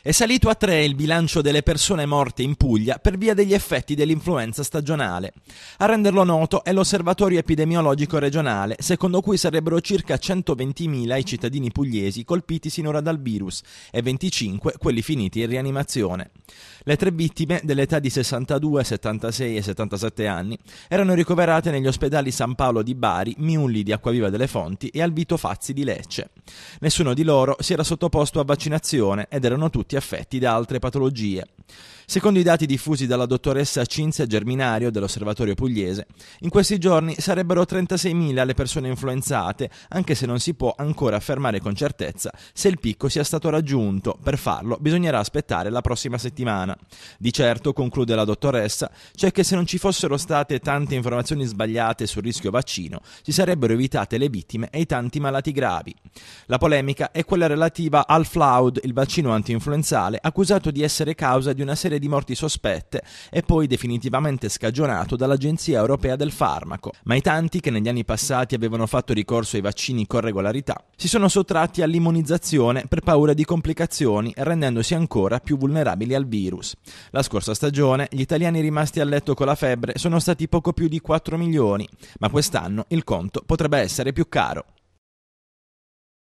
È salito a 3 il bilancio delle persone morte in Puglia per via degli effetti dell'influenza stagionale. A renderlo noto è l'osservatorio epidemiologico regionale, secondo cui sarebbero circa 120.000 i cittadini pugliesi colpiti sinora dal virus e 25 quelli finiti in rianimazione. Le 3 vittime, dell'età di 62, 76 e 77 anni, erano ricoverate negli ospedali San Paolo di Bari, Miulli di Acquaviva delle Fonti e al Vito Fazzi di Lecce. Nessuno di loro si era sottoposto a vaccinazione ed erano tutti affetti da altre patologie. Secondo i dati diffusi dalla dottoressa Cinzia Germinario dell'Osservatorio Pugliese, in questi giorni sarebbero 36.000 le persone influenzate, anche se non si può ancora affermare con certezza se il picco sia stato raggiunto. Per farlo bisognerà aspettare la prossima settimana. Di certo, conclude la dottoressa, c'è che se non ci fossero state tante informazioni sbagliate sul rischio vaccino, si sarebbero evitate le vittime e i tanti malati gravi. La polemica è quella relativa al Flaud, il vaccino antinfluenzale, accusato di essere causa di una serie di morti sospette e poi definitivamente scagionato dall'Agenzia Europea del Farmaco. Ma i tanti che negli anni passati avevano fatto ricorso ai vaccini con regolarità si sono sottratti all'immunizzazione per paura di complicazioni, rendendosi ancora più vulnerabili al virus. La scorsa stagione gli italiani rimasti a letto con la febbre sono stati poco più di 4 milioni, ma quest'anno il conto potrebbe essere più caro.